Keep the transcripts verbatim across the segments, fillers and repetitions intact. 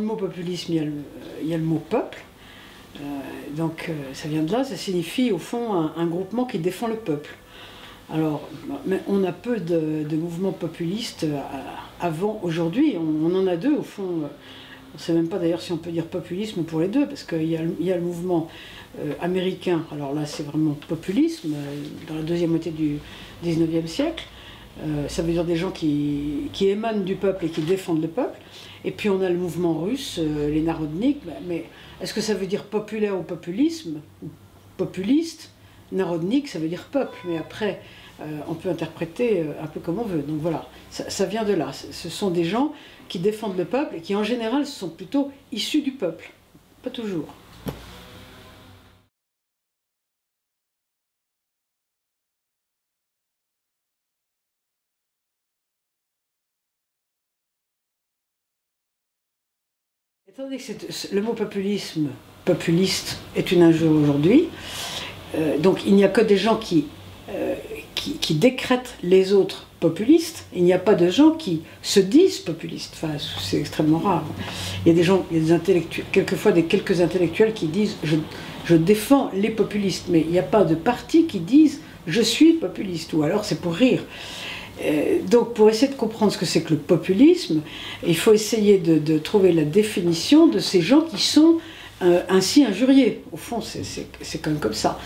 le mot populisme, il y a le, il y a le mot peuple. Euh, donc euh, ça vient de là, ça signifie au fond un, un groupement qui défend le peuple. Alors, on a peu de, de mouvements populistes avant, aujourd'hui, on, on en a deux au fond. On ne sait même pas d'ailleurs si on peut dire populisme pour les deux, parce qu'il y, y a le mouvement euh, américain, alors là c'est vraiment populisme, euh, dans la deuxième moitié du dix-neuvième siècle, euh, ça veut dire des gens qui, qui émanent du peuple et qui défendent le peuple, et puis on a le mouvement russe, euh, les Narodnik, bah, mais est-ce que ça veut dire populaire ou populisme, ou populiste? Narodnik, ça veut dire peuple, mais après euh, on peut interpréter un peu comme on veut, donc voilà, ça, ça vient de là, ce sont des gens qui défendent le peuple et qui en général sont plutôt issus du peuple, pas toujours. Étant donné que le mot populisme, populiste, est une injure aujourd'hui, euh, donc il n'y a que des gens qui, euh, qui, qui décrètent les autres populistes, il n'y a pas de gens qui se disent populistes, enfin c'est extrêmement rare. Il y a des gens, il y a des intellectuels, quelquefois des quelques intellectuels qui disent je, je défends les populistes, mais il n'y a pas de parti qui disent je suis populiste, ou alors c'est pour rire. Euh, donc pour essayer de comprendre ce que c'est que le populisme, il faut essayer de, de trouver la définition de ces gens qui sont euh, ainsi injuriés. Au fond c'est quand même comme ça.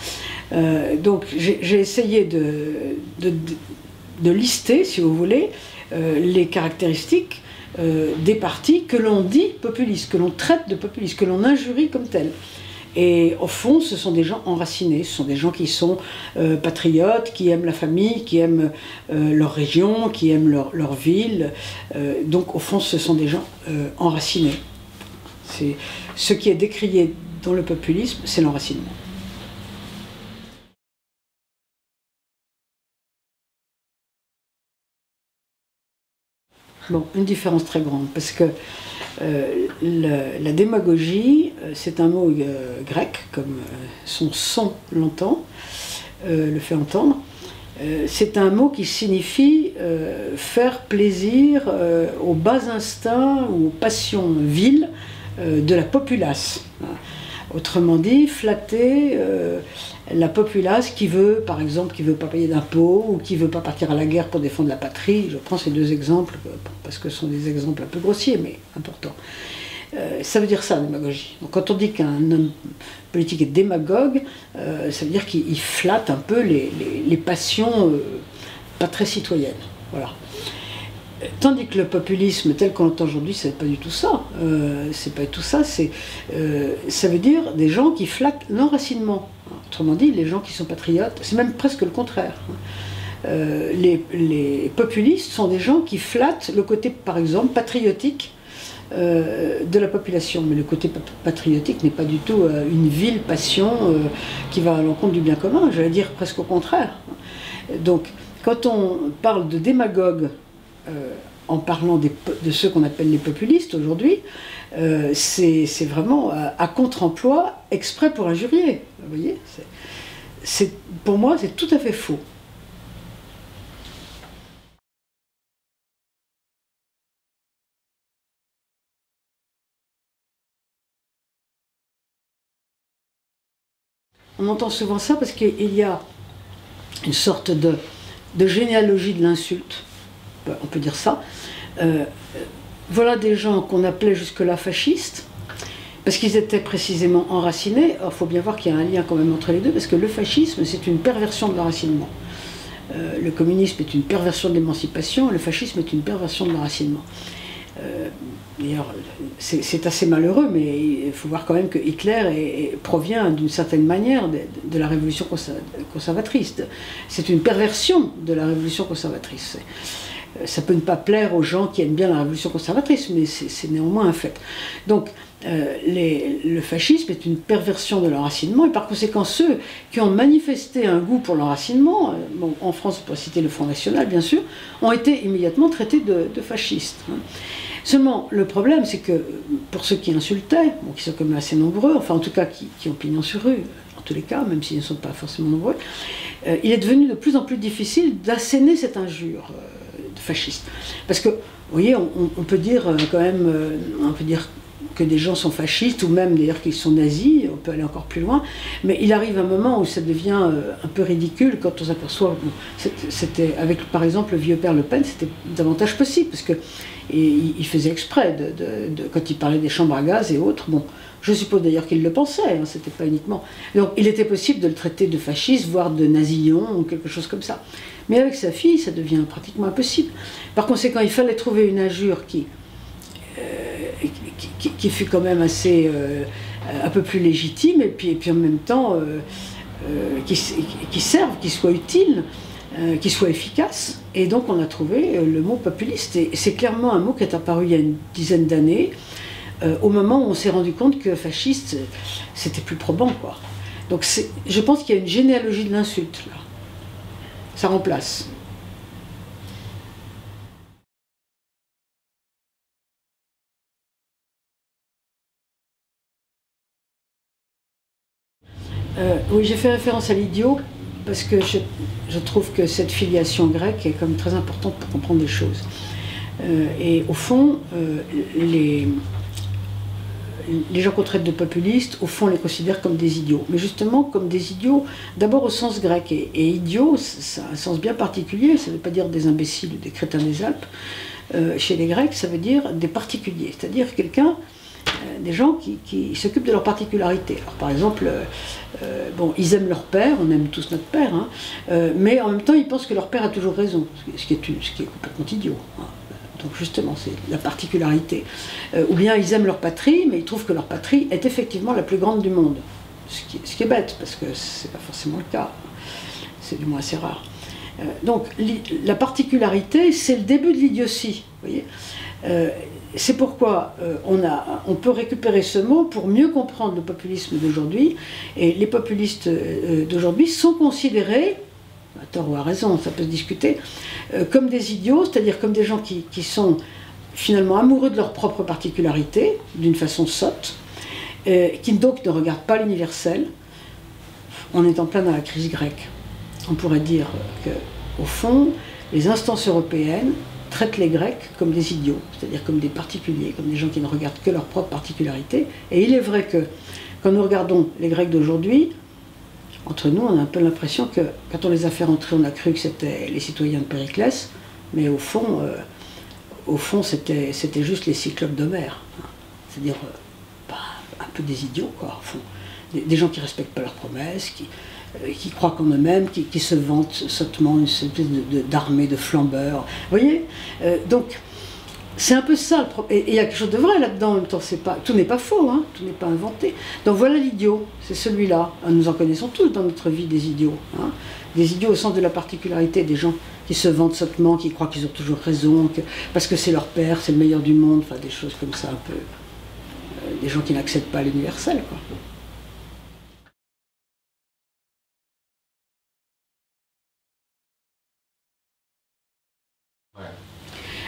Euh, donc j'ai essayé de, de, de de lister, si vous voulez, euh, les caractéristiques euh, des partis que l'on dit populistes, que l'on traite de populistes, que l'on injurie comme tels. Et au fond, ce sont des gens enracinés, ce sont des gens qui sont euh, patriotes, qui aiment la famille, qui aiment euh, leur région, qui aiment leur, leur ville. Euh, donc au fond, ce sont des gens euh, enracinés. C'est ce qui est décrié dans le populisme, c'est l'enracinement. Bon, une différence très grande, parce que euh, le, la démagogie, c'est un mot euh, grec, comme euh, son son l'entend, euh, le fait entendre. Euh, c'est un mot qui signifie euh, faire plaisir euh, aux bas instincts ou aux passions viles euh, de la populace. Autrement dit, flatter euh, la populace qui veut, par exemple, qui veut pas payer d'impôts ou qui veut pas partir à la guerre pour défendre la patrie. Je prends ces deux exemples parce que ce sont des exemples un peu grossiers, mais importants. Euh, ça veut dire ça, la démagogie. Donc, quand on dit qu'un homme politique est démagogue, euh, ça veut dire qu'il flatte un peu les, les, les passions euh, pas très citoyennes. Voilà. Tandis que le populisme tel qu'on l'entend aujourd'hui, c'est pas du tout ça. Euh, c'est pas tout ça. C'est, euh, ça veut dire des gens qui flattent l'enracinement. Autrement dit, les gens qui sont patriotes, c'est même presque le contraire. Euh, les, les populistes sont des gens qui flattent le côté, par exemple, patriotique euh, de la population. Mais le côté patriotique n'est pas du tout euh, une vile passion euh, qui va à l'encontre du bien commun. J'allais dire presque au contraire. Donc, quand on parle de démagogue, Euh, en parlant des, de ceux qu'on appelle les populistes aujourd'hui, euh, c'est vraiment à, à contre-emploi exprès pour injurier. Vous voyez, c'est, c'est, pour moi, c'est tout à fait faux. On entend souvent ça parce qu'il y a une sorte de, de généalogie de l'insulte. On peut dire ça. Euh, voilà des gens qu'on appelait jusque-là fascistes, parce qu'ils étaient précisément enracinés. Il faut bien voir qu'il y a un lien quand même entre les deux, parce que le fascisme, c'est une perversion de l'enracinement. Euh, le communisme est une perversion de l'émancipation, le fascisme est une perversion de l'enracinement. Euh, D'ailleurs, c'est assez malheureux, mais il faut voir quand même que Hitler est, est, provient d'une certaine manière de, de la révolution conservatrice. C'est une perversion de la révolution conservatrice. Ça peut ne pas plaire aux gens qui aiment bien la révolution conservatrice, mais c'est néanmoins un fait. Donc, euh, les, le fascisme est une perversion de l'enracinement, et par conséquent, ceux qui ont manifesté un goût pour l'enracinement, euh, bon, en France, on peut citer le Front National, bien sûr, ont été immédiatement traités de, de fascistes. Hein. Seulement, le problème, c'est que pour ceux qui insultaient, bon, qui sont quand même assez nombreux, enfin en tout cas qui, qui ont pignon sur rue, en tous les cas, même s'ils ne sont pas forcément nombreux, euh, il est devenu de plus en plus difficile d'asséner cette injure. Euh, fasciste. Parce que, vous voyez, on, on peut dire quand même, on peut dire que des gens sont fascistes, ou même d'ailleurs qu'ils sont nazis, on peut aller encore plus loin, mais il arrive un moment où ça devient euh, un peu ridicule quand on s'aperçoit, bon, c'était avec par exemple le vieux père Le Pen, c'était davantage possible, parce que et, il faisait exprès, de, de, de, quand il parlait des chambres à gaz et autres, bon, je suppose d'ailleurs qu'il le pensait, hein, c'était pas uniquement... Donc il était possible de le traiter de fasciste, voire de nazillon, ou quelque chose comme ça. Mais avec sa fille, ça devient pratiquement impossible. Par conséquent, il fallait trouver une injure qui... Qui, qui, qui fut quand même assez euh, un peu plus légitime et puis, et puis en même temps euh, euh, qui, qui serve, qui soit utile, euh, qui soit efficace. Et donc on a trouvé le mot populiste. Et c'est clairement un mot qui est apparu il y a une dizaine d'années, euh, au moment où on s'est rendu compte que fasciste, c'était plus probant, quoi. Donc je pense qu'il y a une généalogie de l'insulte, là. Ça remplace. Euh, oui, j'ai fait référence à l'idiot parce que je, je trouve que cette filiation grecque est quand même très importante pour comprendre les choses. Euh, et au fond, euh, les, les gens qu'on traite de populistes, au fond, les considèrent comme des idiots. Mais justement, comme des idiots, d'abord au sens grec. Et, et idiot, ça a un sens bien particulier, ça ne veut pas dire des imbéciles ou des crétins des Alpes. Euh, chez les Grecs, ça veut dire des particuliers, c'est-à-dire quelqu'un... des gens qui, qui s'occupent de leurs particularités. Alors, par exemple, euh, bon, ils aiment leur père, on aime tous notre père, hein, euh, mais en même temps, ils pensent que leur père a toujours raison, ce qui est, ce qui est complètement idiot. Hein. Donc justement, c'est la particularité. Euh, ou bien ils aiment leur patrie, mais ils trouvent que leur patrie est effectivement la plus grande du monde. Ce qui, ce qui est bête, parce que c'est pas forcément le cas. C'est du moins assez rare. Euh, donc la particularité, c'est le début de l'idiotie, vous voyez. Euh, C'est pourquoi euh, on, a, on peut récupérer ce mot pour mieux comprendre le populisme d'aujourd'hui. Et les populistes euh, d'aujourd'hui sont considérés, à tort ou à raison, ça peut se discuter, euh, comme des idiots, c'est-à-dire comme des gens qui, qui sont finalement amoureux de leur propre particularité, d'une façon sotte, euh, qui donc ne regardent pas l'universel. On est en plein dans la crise grecque. On pourrait dire qu'au fond, les instances européennes traitent les Grecs comme des idiots, c'est-à-dire comme des particuliers, comme des gens qui ne regardent que leur propre particularité. Et il est vrai que quand nous regardons les Grecs d'aujourd'hui, entre nous, on a un peu l'impression que quand on les a fait rentrer, on a cru que c'était les citoyens de Périclès, mais au fond, euh, au fond, c'était c'était juste les cyclopes d'Homère, hein. C'est-à-dire euh, bah, un peu des idiots, quoi, au fond. Des, des gens qui respectent pas leurs promesses, qui qui croient en eux-mêmes, qui, qui se vantent sottement une espèce d'armée de, de, de flambeurs. Vous voyez, euh, donc, c'est un peu ça le problème. Et il y a quelque chose de vrai là-dedans, en même temps, pas, tout n'est pas faux, hein, tout n'est pas inventé. Donc voilà l'idiot, c'est celui-là. Nous en connaissons tous dans notre vie des idiots. Hein. Des idiots au sens de la particularité, des gens qui se vantent sottement, qui croient qu'ils ont toujours raison, que, parce que c'est leur père, c'est le meilleur du monde, enfin des choses comme ça, un peu... Euh, des gens qui n'accèdent pas à l'universel, quoi.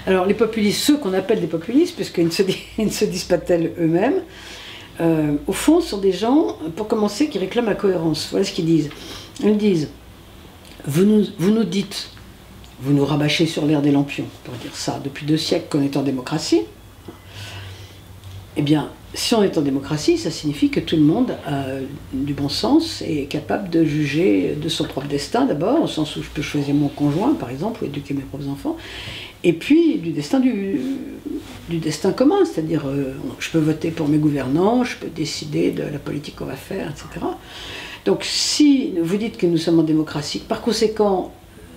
Alors les populistes, ceux qu'on appelle des populistes, puisqu'ils ne, ne se disent pas tels eux-mêmes, euh, au fond sont des gens, pour commencer, qui réclament la cohérence. Voilà ce qu'ils disent. Ils disent, vous nous, vous nous dites, vous nous rabâchez sur l'air des lampions, pour dire ça, depuis deux siècles qu'on est en démocratie. Eh bien, si on est en démocratie, ça signifie que tout le monde a du bon sens et est capable de juger de son propre destin d'abord, au sens où je peux choisir mon conjoint, par exemple, ou éduquer mes propres enfants, et puis du destin, du, du destin commun, c'est-à-dire euh, je peux voter pour mes gouvernants, je peux décider de la politique qu'on va faire, et cetera. Donc si vous dites que nous sommes en démocratie, par conséquent,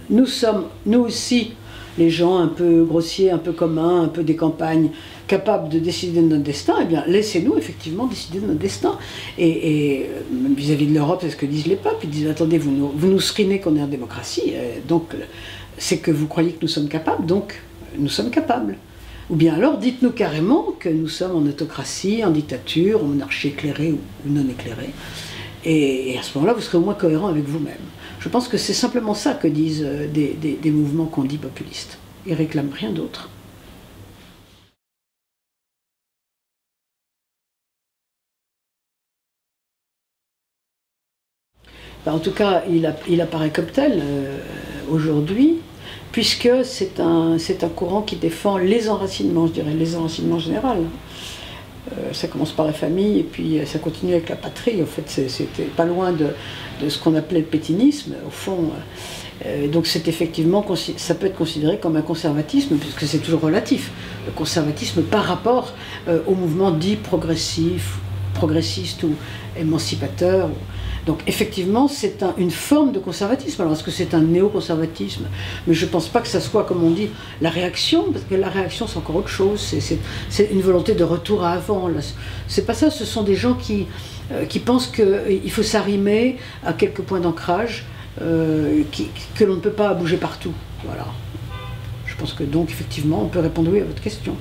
nous sommes, nous aussi, les gens un peu grossiers, un peu communs, un peu des campagnes, capables de décider de notre destin, eh bien laissez-nous effectivement décider de notre destin. Et vis-à-vis de l'Europe, c'est ce que disent les peuples, ils disent attendez, vous nous, vous nous screenez qu'on est en démocratie, donc c'est que vous croyez que nous sommes capables, donc nous sommes capables. Ou bien alors dites-nous carrément que nous sommes en autocratie, en dictature, en monarchie éclairée ou non éclairée. Et, et à ce moment-là, vous serez au moins cohérent avec vous-même. Je pense que c'est simplement ça que disent des, des, des mouvements qu'on dit populistes. Ils réclament rien d'autre. Ben, en tout cas, il, a, il apparaît comme tel euh, aujourd'hui, puisque c'est un, c'est un courant qui défend les enracinements, je dirais, les enracinements généraux. Euh, ça commence par la famille et puis ça continue avec la patrie. En fait, c'était pas loin de, de ce qu'on appelait le pétinisme, au fond. Euh, donc c'est effectivement, ça peut être considéré comme un conservatisme, puisque c'est toujours relatif. Le conservatisme par rapport euh, au mouvement dit progressif, progressiste ou émancipateur. Donc effectivement, c'est un, une forme de conservatisme. Alors est-ce que c'est un néoconservatisme? Mais je ne pense pas que ça soit, comme on dit, la réaction, parce que la réaction c'est encore autre chose, c'est une volonté de retour à avant. C'est pas ça, ce sont des gens qui, euh, qui pensent qu'il faut s'arrimer à quelques points d'ancrage, euh, que l'on ne peut pas bouger partout. Voilà. Je pense que donc effectivement, on peut répondre oui à votre question.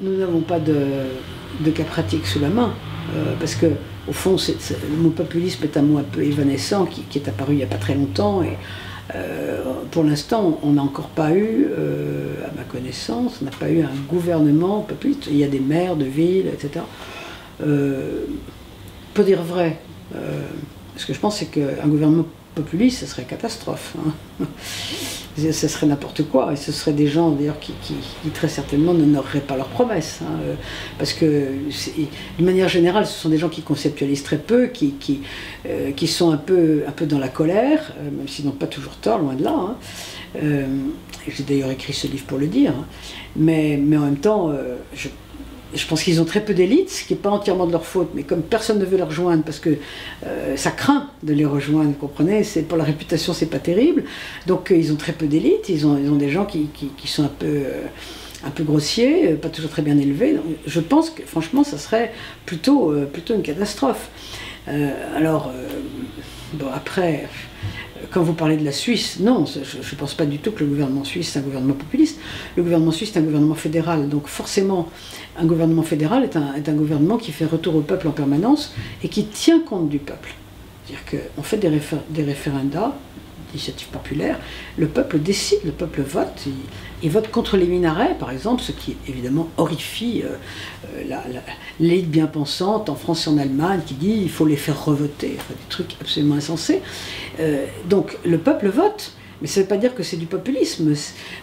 Nous n'avons pas de, de cas pratique sous la main, euh, parce que, au fond, c'est, c'est, le mot populisme est un mot un peu évanescent qui, qui est apparu il n'y a pas très longtemps, et euh, pour l'instant, on n'a encore pas eu, euh, à ma connaissance, on n'a pas eu un gouvernement populiste. Il y a des maires de villes, et cetera. Euh, pour dire vrai, euh, ce que je pense, c'est qu'un gouvernement populiste, ce serait catastrophe. Hein. Ce serait n'importe quoi, et ce seraient des gens d'ailleurs qui, qui, qui très certainement n'honoreraient pas leurs promesses, hein, parce que d'une manière générale ce sont des gens qui conceptualisent très peu, qui, qui, euh, qui sont un peu, un peu dans la colère, euh, même s'ils n'ont pas toujours tort, loin de là, hein. euh, j'ai d'ailleurs écrit ce livre pour le dire, hein. mais, mais en même temps euh, je Je pense qu'ils ont très peu d'élites, ce qui n'est pas entièrement de leur faute, mais comme personne ne veut les rejoindre, parce que euh, ça craint de les rejoindre, vous comprenez, pour la réputation, c'est pas terrible. Donc euh, ils ont très peu d'élites, ils ont, ils ont des gens qui, qui, qui sont un peu, euh, un peu grossiers, euh, pas toujours très bien élevés. Donc, je pense que franchement, ça serait plutôt, euh, plutôt une catastrophe. Euh, alors, euh, bon, après, quand vous parlez de la Suisse, non, je ne pense pas du tout que le gouvernement suisse est un gouvernement populiste. Le gouvernement suisse est un gouvernement fédéral, donc forcément, un gouvernement fédéral est un, est un gouvernement qui fait retour au peuple en permanence et qui tient compte du peuple. C'est-à-dire qu'on fait des, réfé des référendats, d'initiatives populaires, le peuple décide, le peuple vote, il, il vote contre les minarets, par exemple, ce qui évidemment horrifie euh, l'élite bien pensante en France et en Allemagne qui dit il faut les faire revoter, enfin, des trucs absolument insensés. Euh, donc le peuple vote. Mais ça ne veut pas dire que c'est du populisme.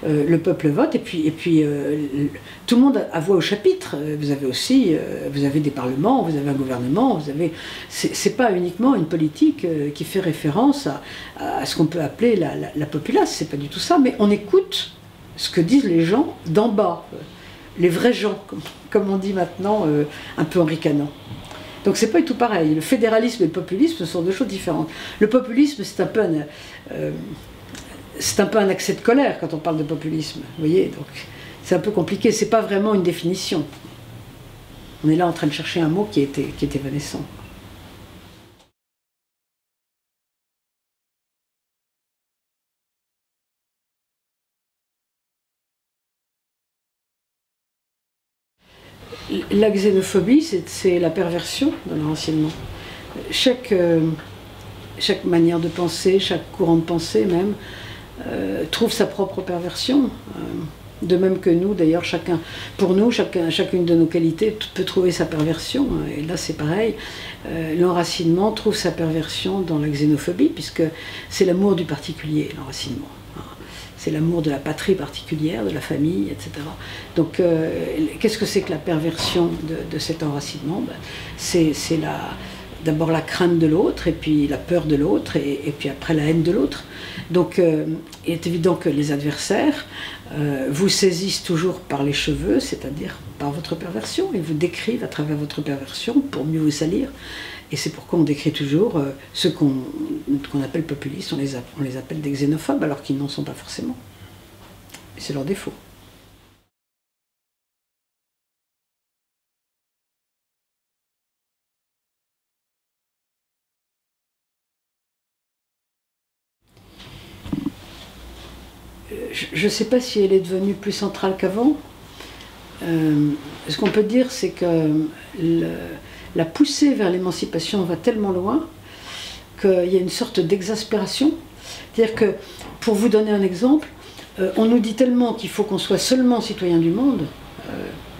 Euh, le peuple vote et puis, et puis euh, le, tout le monde a voix au chapitre. Vous avez aussi euh, vous avez des parlements, vous avez un gouvernement, vous avez... C'est pas uniquement une politique euh, qui fait référence à, à ce qu'on peut appeler la, la, la populace, c'est pas du tout ça, mais on écoute ce que disent les gens d'en bas, euh, les vrais gens, comme, comme on dit maintenant, euh, un peu en ricanant. Donc c'est pas du tout pareil. Le fédéralisme et le populisme sont deux choses différentes. Le populisme, c'est un peu... Un, euh, C'est un peu un accès de colère quand on parle de populisme, vous voyez, donc c'est un peu compliqué, c'est pas vraiment une définition. On est là en train de chercher un mot qui est, qui est évanescent. La xénophobie, c'est la perversion de leur enseignement. Chaque, euh, chaque manière de penser, chaque courant de pensée même, Euh, trouve sa propre perversion, euh, de même que nous d'ailleurs, chacun, pour nous, chacun, chacune de nos qualités peut trouver sa perversion, hein, et là c'est pareil, euh, l'enracinement trouve sa perversion dans la xénophobie, puisque c'est l'amour du particulier, l'enracinement, hein. C'est l'amour de la patrie particulière, de la famille, et cetera. Donc euh, qu'est-ce que c'est que la perversion de, de cet enracinement? Ben, c'est la... D'abord la crainte de l'autre, et puis la peur de l'autre, et, et puis après la haine de l'autre. Donc euh, il est évident que les adversaires euh, vous saisissent toujours par les cheveux, c'est-à-dire par votre perversion, et vous décrivent à travers votre perversion pour mieux vous salir. Et c'est pourquoi on décrit toujours euh, ceux qu'on qu'on appelle populistes, on les, a, on les appelle des xénophobes, alors qu'ils n'en sont pas forcément. C'est leur défaut. Je ne sais pas si elle est devenue plus centrale qu'avant. Euh, ce qu'on peut dire, c'est que le, la poussée vers l'émancipation va tellement loin qu'il y a une sorte d'exaspération. C'est-à-dire que, pour vous donner un exemple, Euh, on nous dit tellement qu'il faut qu'on soit seulement citoyen du monde, euh,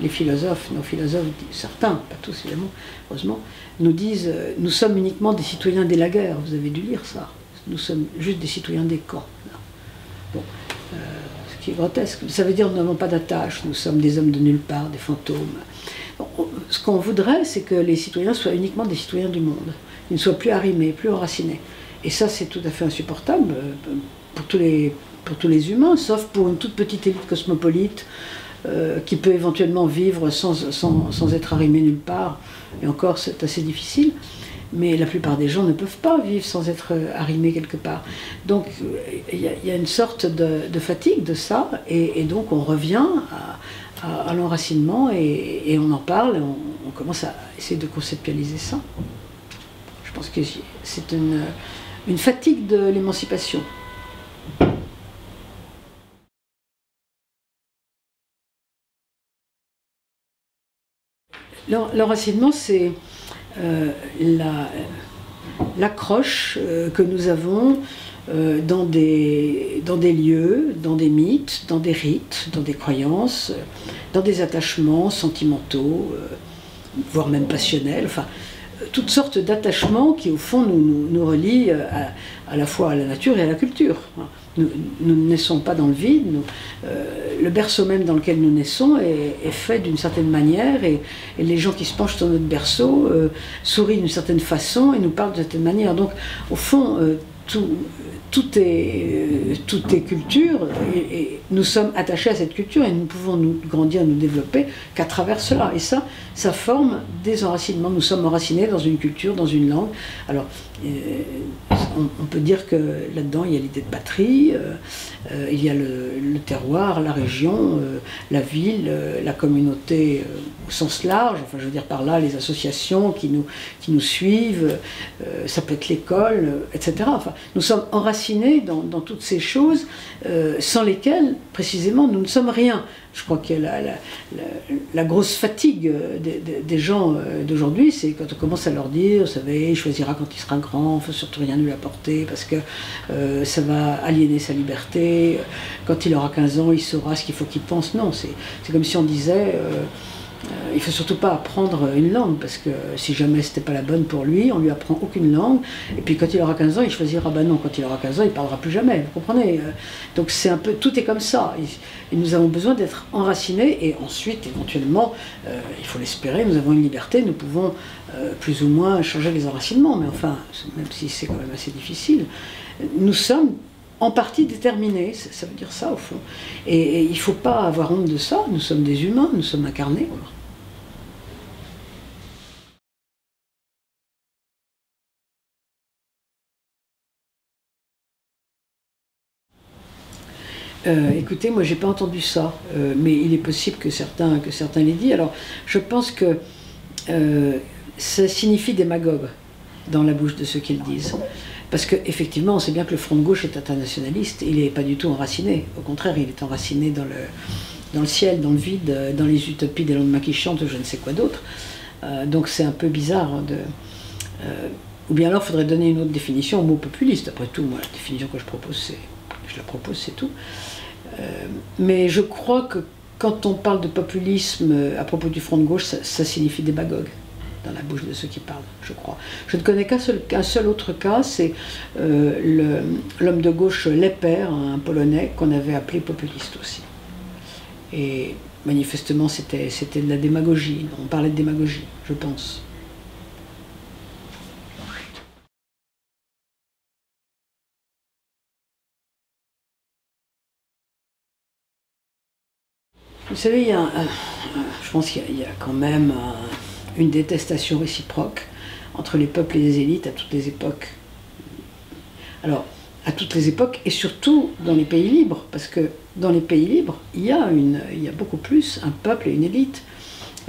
les philosophes, nos philosophes, certains, pas tous évidemment, heureusement, nous disent euh, nous sommes uniquement des citoyens des lagers, vous avez dû lire ça, nous sommes juste des citoyens des camps. Là. Bon, euh, ce qui est grotesque, ça veut dire nous n'avons pas d'attache, nous sommes des hommes de nulle part, des fantômes. Bon, on, ce qu'on voudrait, c'est que les citoyens soient uniquement des citoyens du monde, ils ne soient plus arrimés, plus enracinés. Et ça, c'est tout à fait insupportable pour tous les... pour tous les humains, sauf pour une toute petite élite cosmopolite euh, qui peut éventuellement vivre sans, sans, sans être arrimée nulle part, et encore c'est assez difficile, mais la plupart des gens ne peuvent pas vivre sans être arrimés quelque part. Donc il y, y a une sorte de, de fatigue de ça, et, et donc on revient à, à, à l'enracinement, et, et on en parle, et on, on commence à essayer de conceptualiser ça. Je pense que c'est une, une fatigue de l'émancipation. L'enracinement, c'est euh, l'accroche la, euh, que nous avons euh, dans, des, dans des lieux, dans des mythes, dans des rites, dans des croyances, dans des attachements sentimentaux, euh, voire même passionnels, enfin, toutes sortes d'attachements qui, au fond, nous, nous, nous relient à, à la fois à la nature et à la culture. Nous, nous ne naissons pas dans le vide, nous, euh, le berceau même dans lequel nous naissons est, est fait d'une certaine manière, et, et les gens qui se penchent sur notre berceau euh, sourient d'une certaine façon et nous parlent d'une certaine manière. Donc, au fond, euh, tout, tout, est, euh, tout est culture, et, et nous sommes attachés à cette culture, et nous ne pouvons nous grandir, nous développer qu'à travers cela. Et ça, ça forme des enracinements. Nous sommes enracinés dans une culture, dans une langue. Alors, euh, on peut dire que là-dedans, il y a l'idée de patrie, euh, euh, il y a le, le terroir, la région, euh, la ville, euh, la communauté euh, au sens large, enfin je veux dire par là les associations qui nous, qui nous suivent, euh, ça peut être l'école, euh, et cetera. Enfin, nous sommes enracinés dans, dans toutes ces choses euh, sans lesquelles, précisément, nous ne sommes rien. Je crois que la, la, la, la grosse fatigue des, des, des gens d'aujourd'hui, c'est quand on commence à leur dire, vous savez, il choisira quand il sera grand, il ne faut surtout rien lui apporter parce que euh, ça va aliéner sa liberté, quand il aura quinze ans, il saura ce qu'il faut qu'il pense. Non, c'est comme si on disait, euh, euh, il ne faut surtout pas apprendre une langue parce que si jamais ce n'était pas la bonne pour lui, on ne lui apprend aucune langue, et puis quand il aura quinze ans, il choisira, ben non, quand il aura quinze ans, il ne parlera plus jamais, vous comprenez? Donc c'est un peu, tout est comme ça. Il, Et nous avons besoin d'être enracinés, et ensuite, éventuellement, euh, il faut l'espérer, nous avons une liberté, nous pouvons euh, plus ou moins changer les enracinements, mais enfin, même si c'est quand même assez difficile, nous sommes en partie déterminés, ça, ça veut dire ça au fond. Et, et il ne faut pas avoir honte de ça, nous sommes des humains, nous sommes incarnés. Euh, écoutez, moi j'ai pas entendu ça, euh, mais il est possible que certains, que certains l'aient dit. Alors je pense que euh, ça signifie démagogue dans la bouche de ceux qui le disent. Parce qu'effectivement, on sait bien que le Front de Gauche est internationaliste, il n'est pas du tout enraciné. Au contraire, il est enraciné dans le, dans le ciel, dans le vide, dans les utopies des lendemains qui chantent, je ne sais quoi d'autre. Euh, donc c'est un peu bizarre hein, de... Euh, ou bien alors, il faudrait donner une autre définition au mot populiste. Après tout, moi, la définition que je propose, c'est... Je la propose, c'est tout. Euh, mais je crois que quand on parle de populisme à propos du Front de Gauche, ça, ça signifie démagogue dans la bouche de ceux qui parlent, je crois. Je ne connais qu'un seul, qu'un seul autre cas, c'est euh, l'homme de gauche Leper, un Polonais, qu'on avait appelé populiste aussi. Et manifestement, c'était de la démagogie. On parlait de démagogie, je pense. Vous savez, il y a un, un, je pense qu'il y, y a quand même un, une détestation réciproque entre les peuples et les élites à toutes les époques. Alors, à toutes les époques, et surtout dans les pays libres, parce que dans les pays libres, il y a, une, il y a beaucoup plus un peuple et une élite.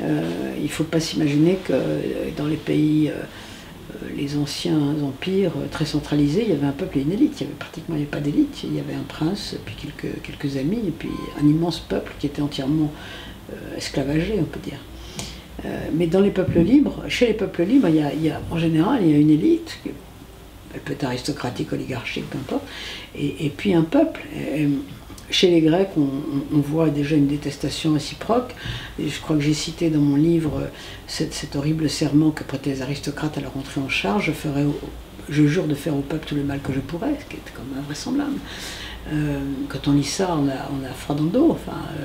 Euh, il ne faut pas s'imaginer que dans les pays, euh, les anciens empires très centralisés, il y avait un peuple et une élite. Il y avait pratiquement il y avait pas d'élite. Il y avait un prince, puis quelques, quelques amis, et puis un immense peuple qui était entièrement euh, esclavagé, on peut dire. Euh, mais dans les peuples libres, chez les peuples libres, il y a, il y a, en général, il y a une élite, elle peut être aristocratique, oligarchique, peu importe, et, et puis un peuple. Et, et, Chez les Grecs, on, on, on voit déjà une détestation réciproque. Et je crois que j'ai cité dans mon livre cet, cet horrible serment que prêtaient les aristocrates à leur entrée en charge. Je, ferai au, je jure de faire au peuple tout le mal que je pourrais, ce qui est quand même invraisemblable. Euh, quand on lit ça, on a, on a froid dans le dos. Enfin, euh,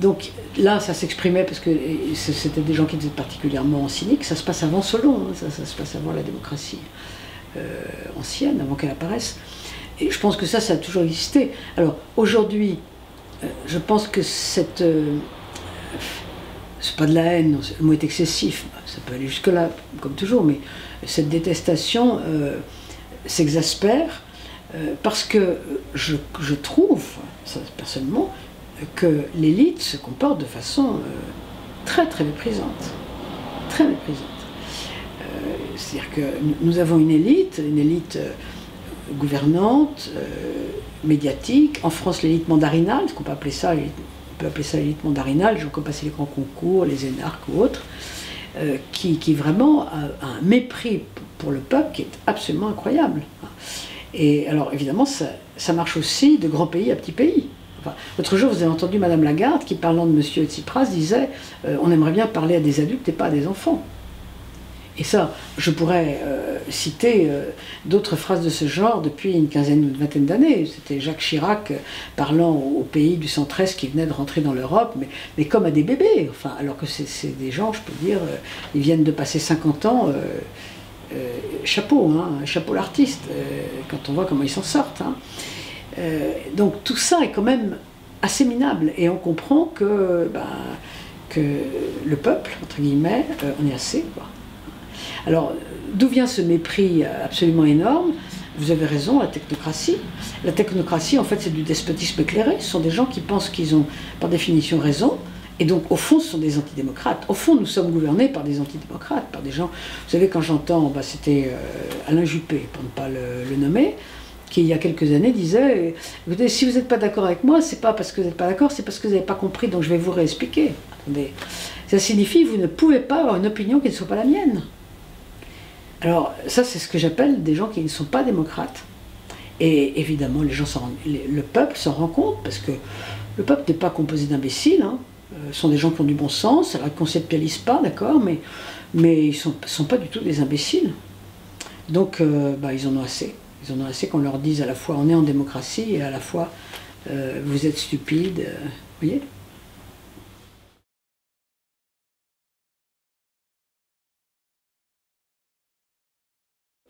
donc là, ça s'exprimait parce que c'était des gens qui étaient particulièrement cyniques. Ça se passe avant Solon, hein, ça, ça se passe avant la démocratie euh, ancienne, avant qu'elle apparaisse. Et je pense que ça, ça a toujours existé. Alors aujourd'hui, euh, je pense que cette... Euh, c'est pas de la haine, le mot est excessif, ça peut aller jusque-là, comme toujours, mais cette détestation euh, s'exaspère euh, parce que je, je trouve, ça, personnellement, que l'élite se comporte de façon euh, très très méprisante. Très méprisante. Euh, c'est-à-dire que nous avons une élite, une élite... Euh, gouvernante, euh, médiatique. En France, l'élite mandarinale, ce qu'on peut appeler ça, on peut appeler ça l'élite mandarinale, je connais les grands concours, les énarques ou autres, euh, qui, qui vraiment a, a un mépris pour le peuple qui est absolument incroyable. Et alors évidemment, ça, ça marche aussi de grands pays à petits pays. Enfin, l'autre jour, vous avez entendu Madame Lagarde qui, parlant de Monsieur Tsipras, disait euh, on aimerait bien parler à des adultes et pas à des enfants. Et ça, je pourrais euh, citer euh, d'autres phrases de ce genre depuis une quinzaine ou une vingtaine d'années. C'était Jacques Chirac euh, parlant au, au pays du centre-est qui venait de rentrer dans l'Europe, mais, mais comme à des bébés. Enfin, alors que c'est des gens, je peux dire, euh, ils viennent de passer cinquante ans, euh, euh, chapeau, hein, chapeau l'artiste, euh, quand on voit comment ils s'en sortent. Hein. Euh, donc tout ça est quand même assez minable, et on comprend que, bah, que le peuple, entre guillemets, euh, on est assez, quoi. Alors, d'où vient ce mépris absolument énorme? Vous avez raison, la technocratie. La technocratie, en fait, c'est du despotisme éclairé. Ce sont des gens qui pensent qu'ils ont, par définition, raison. Et donc, au fond, ce sont des antidémocrates. Au fond, nous sommes gouvernés par des antidémocrates, par des gens... Vous savez, quand j'entends, bah, c'était euh, Alain Juppé, pour ne pas le, le nommer, qui, il y a quelques années, disait « Écoutez, si vous n'êtes pas d'accord avec moi, c'est pas parce que vous n'êtes pas d'accord, c'est parce que vous n'avez pas compris, donc je vais vous réexpliquer. » Attendez, ça signifie que vous ne pouvez pas avoir une opinion qui ne soit pas la mienne. Alors ça, c'est ce que j'appelle des gens qui ne sont pas démocrates. Et évidemment, les gens s'en rendent, le peuple s'en rend compte, parce que le peuple n'est pas composé d'imbéciles, hein. Ce sont des gens qui ont du bon sens, alors ils ne conceptualisent pas, d'accord, mais, mais ils ne sont, sont pas du tout des imbéciles. Donc euh, bah, ils en ont assez. Ils en ont assez qu'on leur dise à la fois on est en démocratie et à la fois euh, vous êtes stupide, euh, vous voyez ?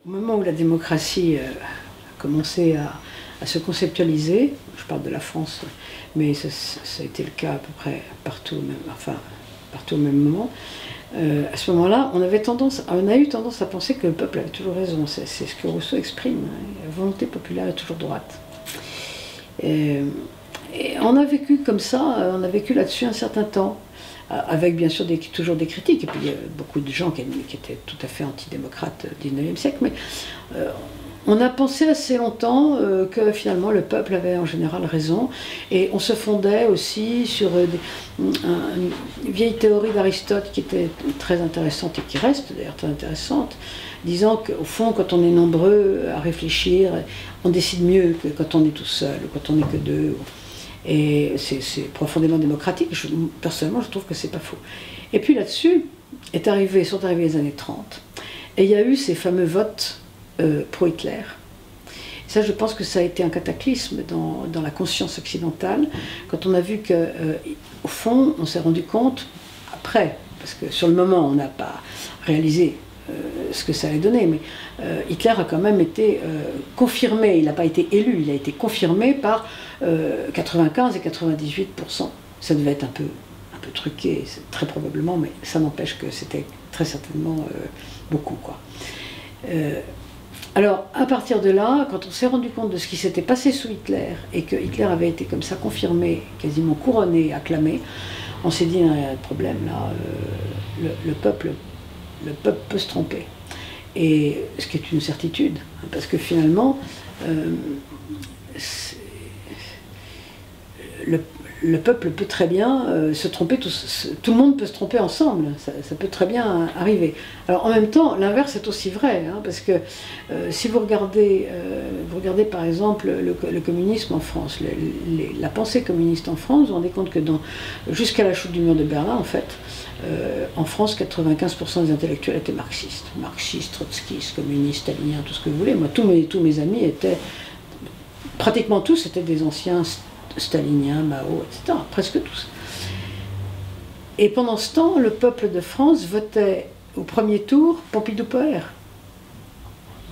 Au moment où la démocratie a commencé à, à se conceptualiser, je parle de la France, mais ça, ça a été le cas à peu près partout, même, enfin, partout au même moment, euh, à ce moment-là, on avait tendance, on a eu tendance à penser que le peuple avait toujours raison. C'est ce que Rousseau exprime, hein, la volonté populaire est toujours droite. Et, et on a vécu comme ça, on a vécu là-dessus un certain temps, avec bien sûr des, toujours des critiques, et puis il y a beaucoup de gens qui, qui étaient tout à fait antidémocrates du dix-neuvième siècle, mais euh, on a pensé assez longtemps euh, que finalement le peuple avait en général raison, et on se fondait aussi sur euh, des, un, une vieille théorie d'Aristote qui était très intéressante et qui reste d'ailleurs très intéressante, disant qu'au fond, quand on est nombreux à réfléchir, on décide mieux que quand on est tout seul, ou quand on n'est que deux. Et c'est profondément démocratique. Je, personnellement, je trouve que c'est pas faux. Et puis là-dessus, est arrivé, sont arrivés les années trente. Et il y a eu ces fameux votes euh, pro-Hitler. Ça, je pense que ça a été un cataclysme dans, dans la conscience occidentale. Quand on a vu qu'au euh, fond, on s'est rendu compte, après, parce que sur le moment, on n'a pas réalisé euh, ce que ça allait donner, mais euh, Hitler a quand même été euh, confirmé. Il n'a pas été élu, il a été confirmé par... Euh, quatre-vingt-quinze et quatre-vingt-dix-huit pour cent. Ça devait être un peu, un peu truqué, très probablement, mais ça n'empêche que c'était très certainement euh, beaucoup, quoi. Euh, alors, à partir de là, quand on s'est rendu compte de ce qui s'était passé sous Hitler, et que Hitler avait été comme ça confirmé, quasiment couronné, acclamé, on s'est dit, il y a un problème là, euh, le, le, peuple, le peuple peut se tromper. Et ce qui est une certitude, hein, parce que finalement, euh, Le, le peuple peut très bien euh, se tromper, tout, tout le monde peut se tromper ensemble, ça, ça peut très bien arriver. Alors en même temps, l'inverse est aussi vrai, hein, parce que euh, si vous regardez, euh, vous regardez par exemple le, le communisme en France, les, les, la pensée communiste en France, vous vous rendez compte que jusqu'à la chute du mur de Berlin, en fait, euh, en France, quatre-vingt-quinze pour cent des intellectuels étaient marxistes, marxistes, trotskistes, communistes, staliniens, tout ce que vous voulez. Moi, tous mes, tous mes amis étaient, pratiquement tous étaient des anciens staliniens, Mao, et cetera, presque tous. Et pendant ce temps, le peuple de France votait au premier tour Pompidou-Poher.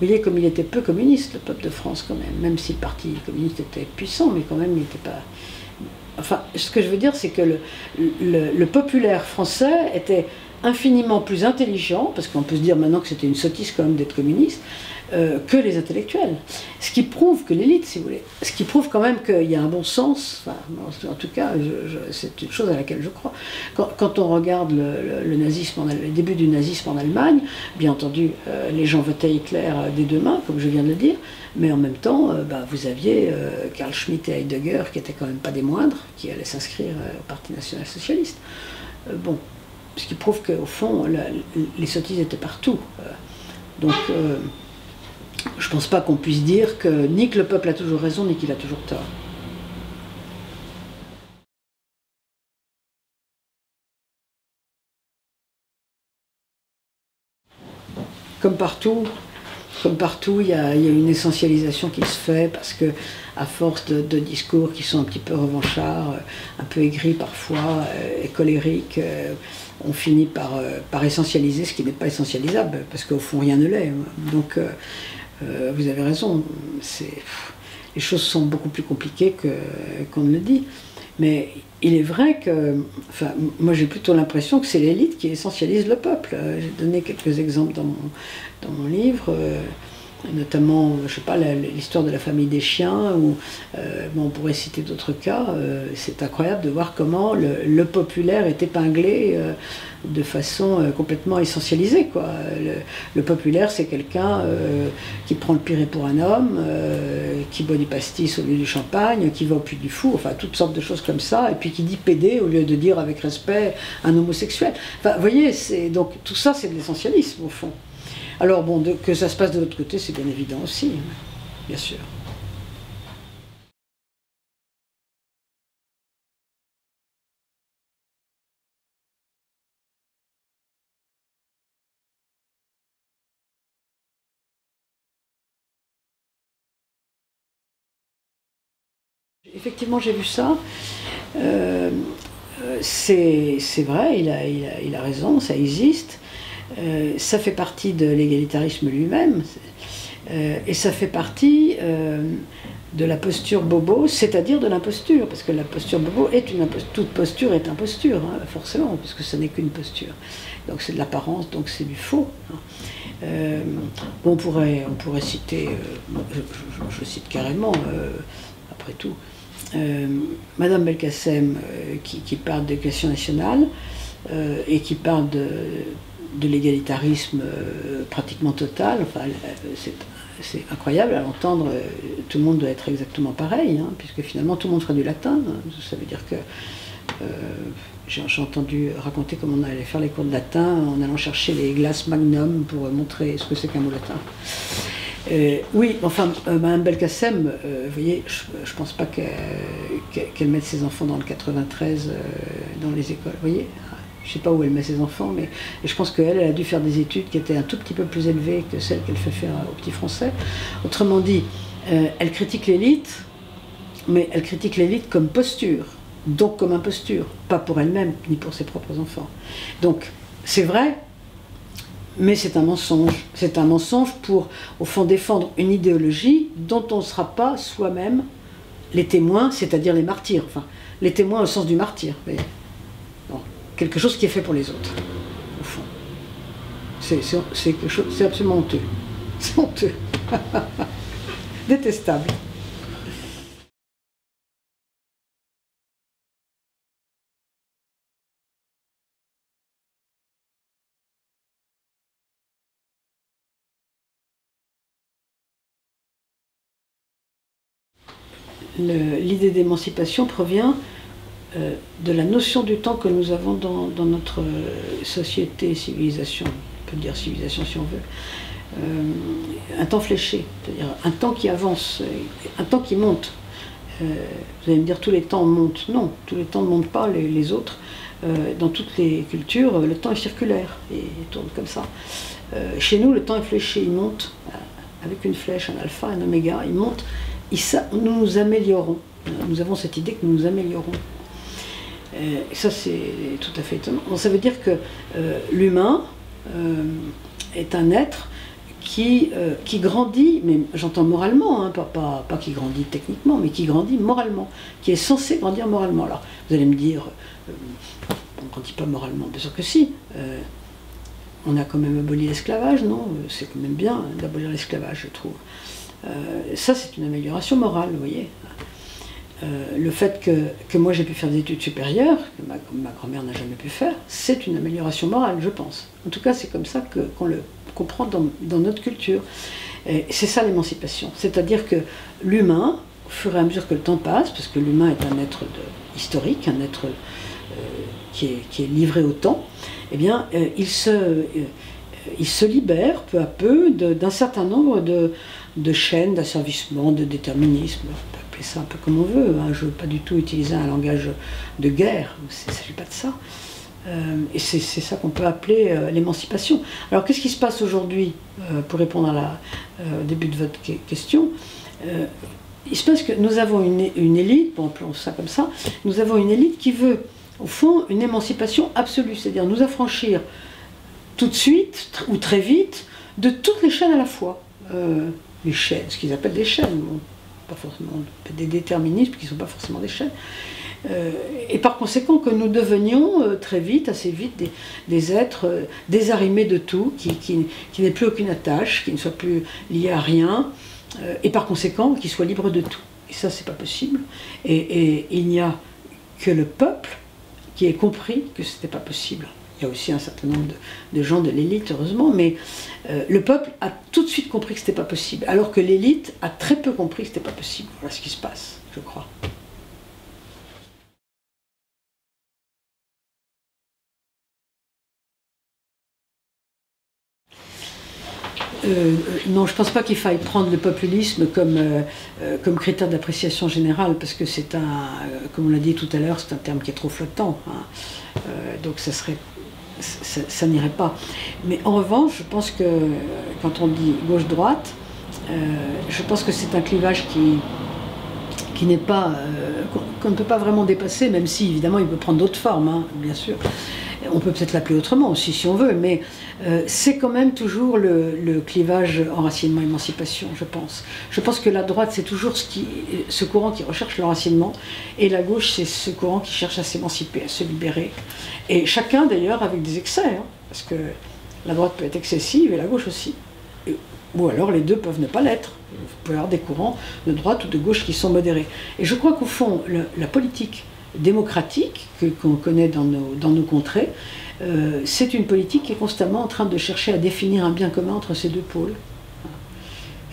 Vous voyez comme il était peu communiste, le peuple de France quand même, même si le parti communiste était puissant, mais quand même il n'était pas... Enfin, ce que je veux dire, c'est que le, le, le populaire français était infiniment plus intelligent, parce qu'on peut se dire maintenant que c'était une sottise quand même d'être communiste, euh, que les intellectuels. Ce qui prouve que l'élite, si vous voulez, ce qui prouve quand même qu'il y a un bon sens, enfin, en tout cas, c'est une chose à laquelle je crois. Quand, quand on regarde le, le, le, nazisme en, le début du nazisme en Allemagne, bien entendu, euh, les gens votaient Hitler des deux mains, comme je viens de le dire, mais en même temps, euh, bah, vous aviez euh, Carl Schmitt et Heidegger, qui n'étaient quand même pas des moindres, qui allaient s'inscrire euh, au Parti national-socialiste. Euh, bon. Ce qui prouve qu'au fond, la, les sottises étaient partout. Donc, euh, je ne pense pas qu'on puisse dire que ni que le peuple a toujours raison, ni qu'il a toujours tort. Comme partout, comme partout, il y, y a une essentialisation qui se fait parce que, à force de, de discours qui sont un petit peu revanchards, un peu aigris parfois, et colériques, on finit par, par essentialiser ce qui n'est pas essentialisable, parce qu'au fond rien ne l'est. Donc euh, vous avez raison, les choses sont beaucoup plus compliquées qu'on ne le dit. Mais il est vrai que, enfin, moi j'ai plutôt l'impression que c'est l'élite qui essentialise le peuple. J'ai donné quelques exemples dans mon, dans mon livre, euh, notamment, je sais pas, l'histoire de la famille des chiens, ou euh, bon, on pourrait citer d'autres cas. Euh, c'est incroyable de voir comment le, le populaire est épinglé euh, de façon euh, complètement essentialisée, quoi. Le, le populaire, c'est quelqu'un euh, qui prend le piré pour un homme, euh, qui boit du pastis au lieu du champagne, qui va au Puy du Fou, enfin toutes sortes de choses comme ça, et puis qui dit pédé au lieu de dire avec respect un homosexuel. Enfin, vous voyez, c'est donc tout ça, c'est de l'essentialisme au fond. Alors bon, de, que ça se passe de l'autre côté, c'est bien évident aussi, bien sûr. Effectivement, j'ai vu ça. Euh, c'est vrai, il a, il a, il a raison, ça existe. Euh, ça fait partie de l'égalitarisme lui-même, euh, et ça fait partie euh, de la posture bobo, c'est-à-dire de l'imposture, parce que la posture bobo est une imposture, toute posture est imposture, hein, forcément, parce que ça n'est qu'une posture. Donc c'est de l'apparence, donc c'est du faux. Hein. Euh, on, pourrait, on pourrait citer, euh, je, je, je cite carrément, euh, après tout, euh, Madame Belkacem, euh, qui, qui parle d'éducation nationale, euh, et qui parle de... de l'égalitarisme euh, pratiquement total, enfin, euh, c'est incroyable à l'entendre, euh, tout le monde doit être exactement pareil, hein, puisque finalement tout le monde fera du latin, hein, ça veut dire que euh, j'ai entendu raconter comment on allait faire les cours de latin en allant chercher les glaces magnum pour euh, montrer ce que c'est qu'un mot latin. Euh, oui, enfin, euh, Mme Belkacem, euh, vous voyez, je ne pense pas qu'elle euh, qu'elle mette ses enfants dans le quatre-vingt-treize euh, dans les écoles, vous voyez. Je ne sais pas où elle met ses enfants, mais et je pense qu'elle elle a dû faire des études qui étaient un tout petit peu plus élevées que celles qu'elle fait faire aux petits Français. Autrement dit, euh, elle critique l'élite, mais elle critique l'élite comme posture, donc comme imposture, pas pour elle-même, ni pour ses propres enfants. Donc, c'est vrai, mais c'est un mensonge. C'est un mensonge pour, au fond, défendre une idéologie dont on ne sera pas soi-même les témoins, c'est-à-dire les martyrs. Enfin, les témoins au sens du martyr, mais... quelque chose qui est fait pour les autres, au fond. C'est absolument honteux. C'est honteux. Détestable. L'idée d'émancipation provient euh, de la notion du temps que nous avons dans, dans notre société, civilisation, on peut dire civilisation si on veut, euh, un temps fléché, c'est-à-dire un temps qui avance, un temps qui monte. Euh, vous allez me dire tous les temps montent, non, tous les temps ne montent pas les, les autres. Euh, dans toutes les cultures, le temps est circulaire, et il tourne comme ça. Euh, chez nous, le temps est fléché, il monte avec une flèche, un alpha, un oméga, il monte, il nous nous améliorons. Nous avons cette idée que nous nous améliorons. Euh, et ça, c'est tout à fait étonnant. Donc, ça veut dire que euh, l'humain euh, est un être qui, euh, qui grandit, mais j'entends moralement, hein, pas, pas, pas qui grandit techniquement, mais qui grandit moralement, qui est censé grandir moralement. Alors, vous allez me dire, euh, on ne grandit pas moralement, bien sûr que si. Euh, on a quand même aboli l'esclavage, non? C'est quand même bien d'abolir l'esclavage, je trouve. Euh, ça, c'est une amélioration morale, vous voyez. Euh, le fait que, que moi j'ai pu faire des études supérieures, que ma, ma grand-mère n'a jamais pu faire, c'est une amélioration morale, je pense. En tout cas, c'est comme ça que, qu'on le comprend dans, dans notre culture. C'est ça l'émancipation. C'est-à-dire que l'humain, au fur et à mesure que le temps passe, parce que l'humain est un être de, historique, un être euh, qui, est, qui est livré au temps, eh bien, euh, il, se, euh, il se libère peu à peu d'un certain nombre de, de chaînes d'asservissement, de déterminisme. On peut appeler ça un peu comme on veut. Hein. Je ne veux pas du tout utiliser un langage de guerre. Il ne s'agit pas de ça. Euh, et c'est ça qu'on peut appeler euh, l'émancipation. Alors, qu'est-ce qui se passe aujourd'hui, euh, pour répondre à la, euh, au début de votre question, euh, il se passe que nous avons une, une élite, bon, appelons ça comme ça, nous avons une élite qui veut, au fond, une émancipation absolue, c'est-à-dire nous affranchir tout de suite, tr ou très vite, de toutes les chaînes à la fois. Euh, les chaînes, ce qu'ils appellent des chaînes, bon, pas forcément des déterminismes qui ne sont pas forcément des chaînes. Euh, et par conséquent que nous devenions euh, très vite, assez vite, des, des êtres euh, désarrimés de tout, qui, qui, qui n'aient plus aucune attache, qui ne soient plus liés à rien, euh, et par conséquent qui soient libres de tout. Et ça, c'est pas possible. Et, et il n'y a que le peuple qui ait compris que c'était pas possible. Il y a aussi un certain nombre de, de gens de l'élite, heureusement, mais euh, le peuple a tout de suite compris que c'était pas possible, alors que l'élite a très peu compris que c'était pas possible. Voilà ce qui se passe, je crois. Euh, non, je ne pense pas qu'il faille prendre le populisme comme, euh, comme critère d'appréciation générale, parce que c'est un, euh, comme on l'a dit tout à l'heure, c'est un terme qui est trop flottant, hein. euh, donc ça serait, ça, ça n'irait pas. Mais en revanche, je pense que quand on dit gauche-droite, euh, je pense que c'est un clivage qui, qui n'est pas, euh, qu'on ne peut pas vraiment dépasser, même si évidemment il peut prendre d'autres formes, hein, bien sûr. On peut peut-être l'appeler autrement aussi, si on veut, mais euh, c'est quand même toujours le, le clivage enracinement-émancipation, je pense. Je pense que la droite, c'est toujours ce, qui, ce courant qui recherche l'enracinement, et la gauche, c'est ce courant qui cherche à s'émanciper, à se libérer. Et chacun, d'ailleurs, avec des excès, hein, parce que la droite peut être excessive, et la gauche aussi. Et, ou alors les deux peuvent ne pas l'être. Vous pouvez avoir des courants de droite ou de gauche qui sont modérés. Et je crois qu'au fond, le, la politique démocratique qu'on connaît dans nos, dans nos contrées, euh, c'est une politique qui est constamment en train de chercher à définir un bien commun entre ces deux pôles.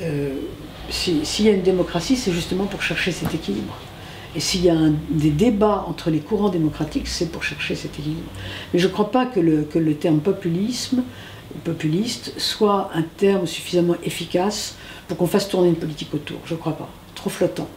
Euh, si, s'il y a une démocratie, c'est justement pour chercher cet équilibre. Et s'il y a un, des débats entre les courants démocratiques, c'est pour chercher cet équilibre. Mais je ne crois pas que le, que le terme populisme, populiste, soit un terme suffisamment efficace pour qu'on fasse tourner une politique autour. Je ne crois pas. Trop flottant.